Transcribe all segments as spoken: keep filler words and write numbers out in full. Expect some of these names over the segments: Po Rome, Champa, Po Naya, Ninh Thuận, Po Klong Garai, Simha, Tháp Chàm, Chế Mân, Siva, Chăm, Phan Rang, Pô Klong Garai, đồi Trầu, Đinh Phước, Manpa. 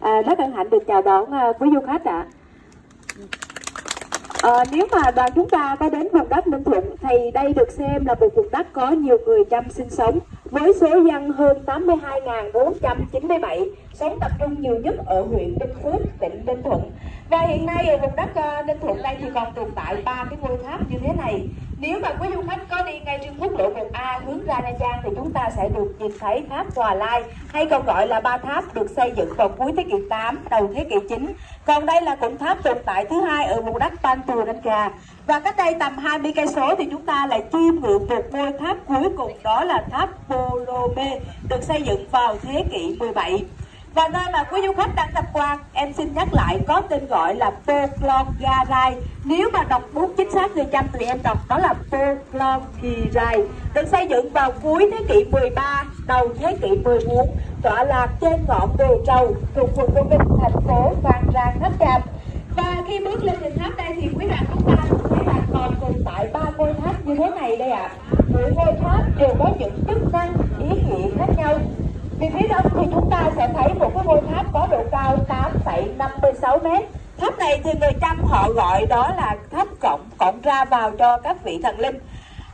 À, rất hân hạnh được chào đón uh, quý du khách ạ. À. À, nếu mà đoàn chúng ta có đến vùng đất Ninh Thuận thì đây được xem là một vùng đất có nhiều người Chăm sinh sống với số dân hơn tám mươi hai nghìn bốn trăm chín mươi bảy, sống tập trung nhiều nhất ở huyện Đinh Phước, tỉnh Ninh Thuận. Và hiện nay ở vùng đất uh, Ninh Thuận đây thì còn tồn tại ba cái ngôi tháp như thế này. Nếu mà quý du khách có đi ngay trên quốc lộ một A hướng ra Nha Trang thì chúng ta sẽ được nhìn thấy tháp Hòa Lai, hay còn gọi là ba tháp, được xây dựng vào cuối thế kỷ tám, đầu thế kỷ chín. Còn đây là cụm tháp tồn tại thứ hai ở vùng đất Phan Rang. Và cách đây tầm hai mươi cây số thì chúng ta lại chiêm ngưỡng một ngôi tháp cuối cùng, đó là tháp Po Rome, được xây dựng vào thế kỷ mười bảy. Và nơi mà quý du khách đang tham quan, em xin nhắc lại, có tên gọi là Po Klong Garai. Nếu mà đọc bút chính xác người Chăm tụi em đọc đó là Po Klong Garai, được xây dựng vào cuối thế kỷ mười ba, đầu thế kỷ mười bốn, tọa lạc trên ngọn đồi trầu thuộc quận Đô Bình, thành phố Phan Rang, Tháp Chàm. Và khi bước lên đỉnh tháp đây thì quý bạn chúng ta thấy là còn tồn tại ba ngôi tháp như thế này đây ạ. À. Mỗi ngôi tháp đều có những chức năng, ý nghĩa khác nhau. Vì phía đông thì chúng ta sẽ thấy một cái ngôi tháp có độ cao tám phẩy năm mươi sáu mét. Tháp này thì người Chăm họ gọi đó là tháp cổng, cổng ra vào cho các vị thần linh.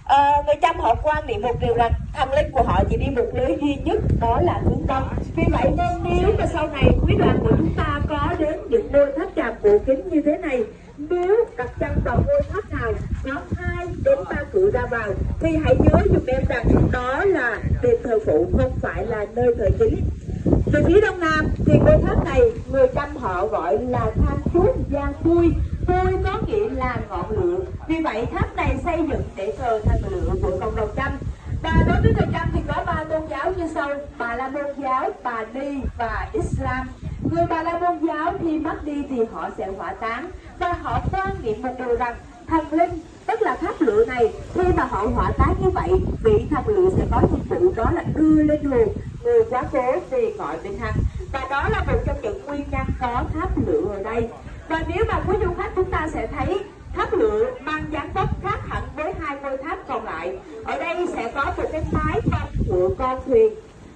À, người Chăm họ quan niệm một điều rằng thần linh của họ chỉ đi một lối duy nhất, đó là hướng đông. Vì vậy nên nếu mà sau này quý đoàn của chúng ta có đến những ngôi tháp Chàm cổ kính như thế này, nếu đặt chân vào ngôi tháp nào có hai đến ba cửa ra vào thì hãy nhớ giùm em rằng đó là đền thờ phụ, không phải là nơi thờ chính. Về phía đông nam thì ngôi tháp này người Chăm họ gọi là Tham Phước Giang Vui. Vui có nghĩa là ngọn lửa. Vì vậy tháp này xây dựng để thờ thần lửa của cộng đồng Chăm. Và đối với người Chăm thì có ba tôn giáo như sau: Bà La Môn giáo, Bà Ni và Islam. Người Bà La Môn giáo khi mất đi thì họ sẽ hỏa táng, và họ quan niệm một điều rằng thần linh, tức là tháp lửa này, khi mà họ hỏa táng như vậy, vị thần lửa sẽ có nhiệm vụ đó là đưa lên hồn người quá cố về cõi vĩnh hằng. Và đó là một trong những nguyên nhân có tháp lửa ở đây. Và nếu mà quý du khách chúng ta sẽ thấy tháp lửa mang dáng vóc khác hẳn với hai ngôi tháp còn lại. Ở đây sẽ có một cái mái con của con thuyền.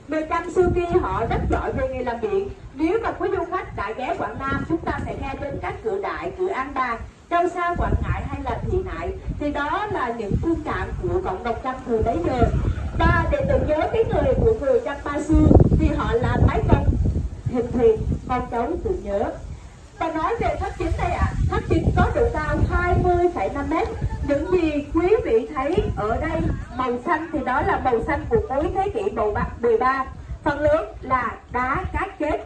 Người Chăm xưa kia họ rất giỏi về nghề làm điện. Nếu mà quý du khách đã ghé Quảng Nam, chúng ta sẽ nghe đến các cửa Đại, cửa An Bàng, Châu Sa, Quảng Ngãi hay là Thị Nại, thì đó là những thương cảm của cộng đồng Chăm từ đấy giờ. Và để tưởng nhớ cái người của người Champa xưa thì họ là mái con thịt thuyền, con cháu tưởng nhớ. Và nói về tháp chính đây ạ, à, tháp chính có độ cao hai mươi phẩy năm mét. Những gì quý vị thấy ở đây màu xanh thì đó là màu xanh của cuối thế kỷ mười ba, phần lớn là đá cát chết.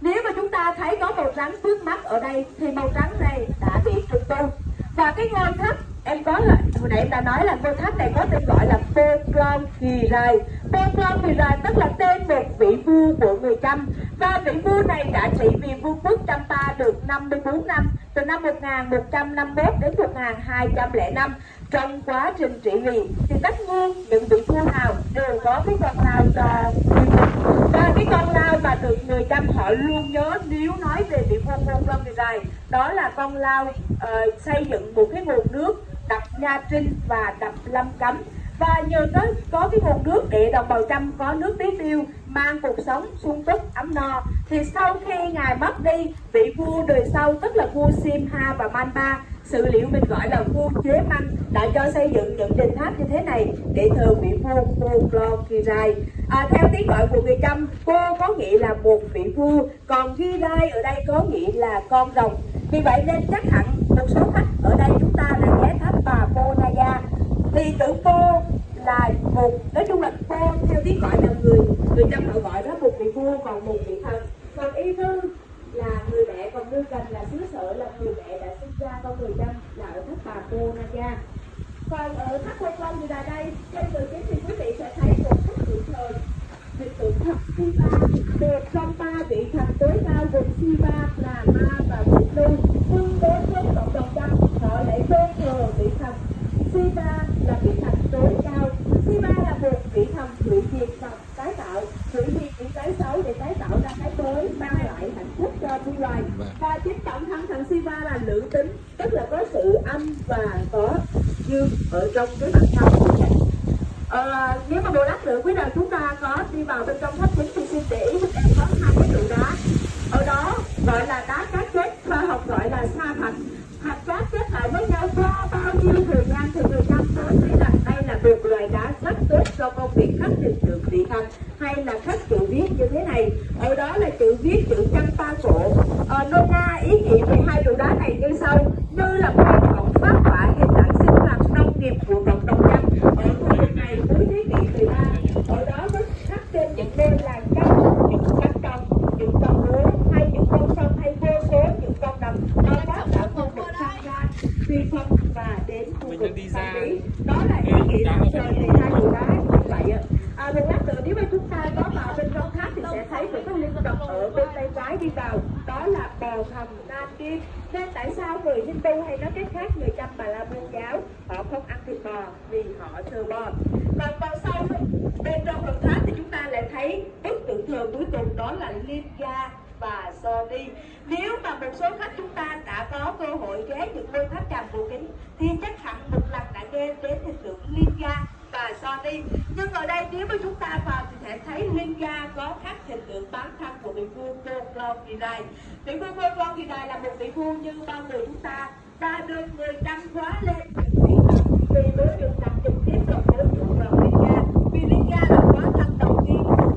Nếu mà chúng ta thấy có màu trắng trước mắt ở đây thì màu trắng này đã bị trùng tu. Và cái ngôi tháp em có là hồi nãy em đã nói là ngôi tháp này có tên gọi là Po Klong Garai. Po Klong Garai tức là tên một vị vua của người Chăm, và vị vua này đã trị vì vương quốc Champa được năm mươi tư năm, từ năm một nghìn một trăm năm mươi mốt đến một nghìn hai trăm lẻ năm. Trong quá trình trị vì thì tất nhiên những vị vua nào đều có cái con lao cho người Chăm, và cái con lao mà được người Chăm họ luôn nhớ nếu nói về vị vua Po Klong Garai đó là con lao uh, xây dựng một cái nguồn nước, đập Nha Trinh và đập Lâm Cấm. Và nhờ có, có cái nguồn nước để đồng bào Chăm có nước tưới tiêu, mang cuộc sống sung túc ấm no. Thì sau khi ngài mất đi, vị vua đời sau tức là vua Simha và Manpa, sự liệu mình gọi là vua Chế Mân, đã cho xây dựng những đền tháp như thế này để thờ vị vua Po Klong Garai. À, theo tiếng gọi của người Chăm, Po có nghĩa là một vị vua, còn Garai ở đây có nghĩa là con rồng. Vì vậy nên chắc hẳn một số khách ở đây chúng ta là ghé tháp bà Po Naya thì tưởng Po là một, nói chung là Po theo tiếng gọi là người người Chăm họ gọi đó một vị vua, còn một vị thần. Còn Y Thư là người mẹ, còn Nư Cành là xứ sở, là người mẹ đã sinh ra con người Chăm, là ở tháp bà Po Naya. Còn ở tháp Po Klong thì là đây trên người chính thì quý vị sẽ thấy một tháp tượng thờ, vị tượng thập Siva, một trong ba vị thần tối cao gồm Siva là Ma và Vũ Lưu. Phương đối với cộng đồng Chăm họ lại tôn thờ vị thần Siva là vị thần tối cao. Siva là một vị thần hủy diệt và tái tạo, hủy diệt những cái xấu để tái tạo ra cái mới, mang lại hạnh phúc cho nhân loại. Và chính tổng thân thần Siva là nữ tính, tức là có sự âm và có dương ở trong cái mặt sau của mình. Ờ, nếu mà bộ lát nữa quý đoàn chúng ta có đi vào bên trong tháp chính thì xin để ý mình có hai cái trụ đá. đây là các chữ viết như thế này. Ở đó là chữ viết chữ Champa cổ. Ờ, nôm na ý nghĩa về hai trụ đá này như sau: như là một hoạt động phát họa hay sản sinh làm nông nghiệp của cộng đồng Chăm. Ở khu vực này cuối thế kỷ mười ba, ở đó có khắc trên những đêm là các những cánh đồng, những đồng lúa hay những con sông hay vô số những con đầm do các đạo khu vực tham gia suy phong và đến khu vực Tam Lý. Đó là ý nghĩa về hai trụ đá như vậy. À, mình lát nữa nếu mà chúng ta có vào bên trong tháp thì sẽ thấy một cái linh vật ở bên tay trái đi vào, đó là bò hầm Nam Kim. Nên tại sao người Hindu hay nói cách khác người Chăm Bà La Môn giáo họ không ăn thịt bò vì họ sợ bò. Còn vào sau bên trong phần tháp thì chúng ta lại thấy bức tượng thờ cuối cùng, đó là Liên Gia và Sony. Nếu mà một số khách chúng ta đã có cơ hội ghé những ngôi tháp Chàm cổ kính thì chắc hẳn một lần đã nghe đến hình tượng Liên Gia và Sony. Nhưng ở đây nếu mà chúng ta vào thì sẽ thấy Liên Gia có khắc hình tượng bán thân của vị vua Po Klong Garai. Vị vua Po Klong Garai là một vị vua như bao người chúng ta đã được người Chăm khóa lên vị thần vì mới được đặt trực tiếp vào đối tượng vào Liên Gia, vì Liên Gia là hóa thân đầu tiên của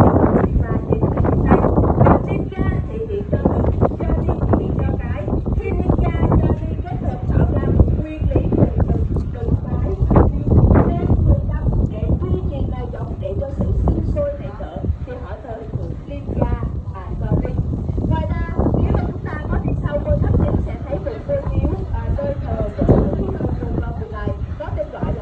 Siva trên thế gian. Và Liên Gia thể hiện cho lực, cho đi thể hiện cho cái. Khi Liên Gia cho đi kết hợp tạo ra một nguyên lý về lực lực cái nên người Chăm để duy trì đời sống, để cho sự sinh sôi nảy nở thì họ thờ phượng Liên Gia và Sony. Ngoài ra nếu mà chúng ta có đi sau ngôi tháp chính sẽ thấy một ngôi miếu nơi thờ của có thể trao đổi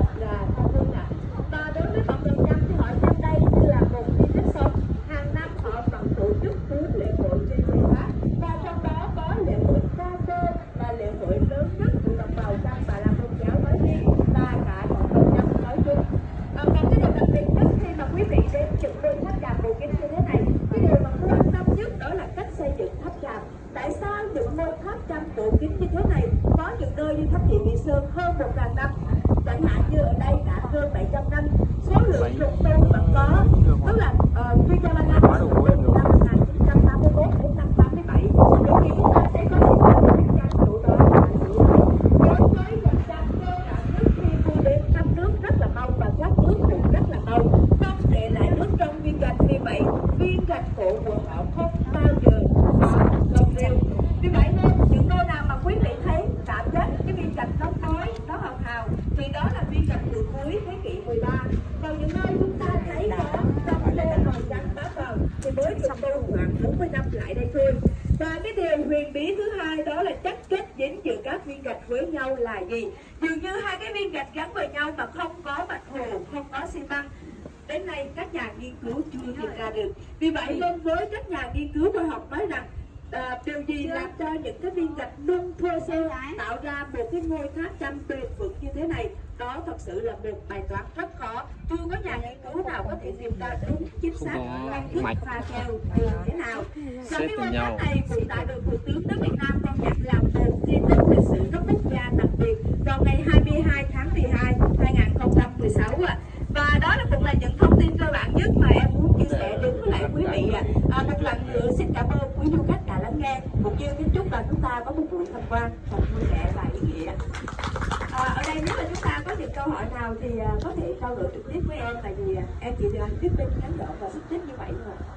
trực tiếp với em, tại vì em chỉ tiếp bên ngắn gọn và xúc tích như vậy thôi.